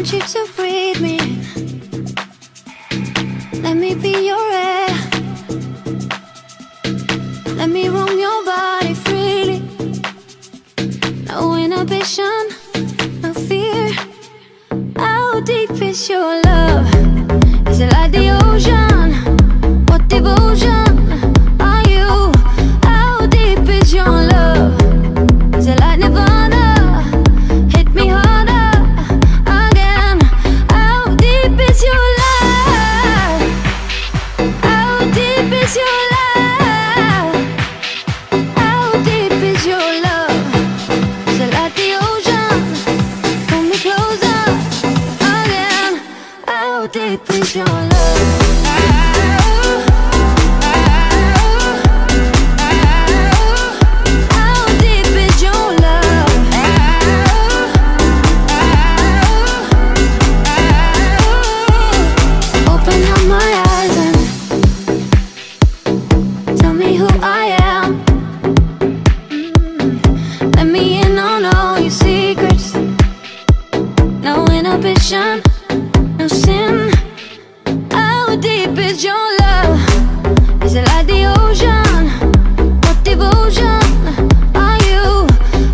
want you to breathe me. Let me be your air. Let me roam your body freely. No inhibition, no fear. How deep is your love? Is it like the ocean? What devotion are you? How deep is your love? Is it like nirvana? Hit me harder again. How deep is your love? How deep is your love? How deep is your love? Is it like the ocean? Pull me closer again. How deep is your love? No sin. How deep is your love? Is it like the ocean? What devotion are you?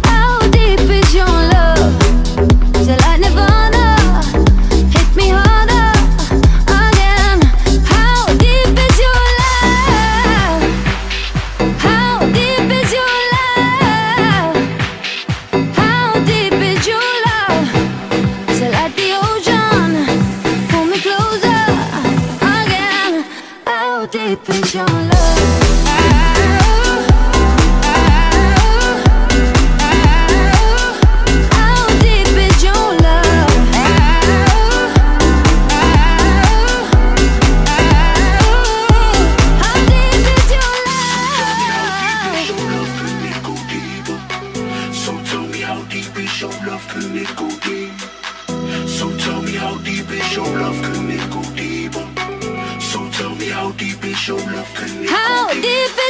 How deep is your love? Is it like nirvana? Hit me harder again. How deep is your love? How deep is your love? How deep is your love? Is it like the deep is your love? How deep is your love? How deep?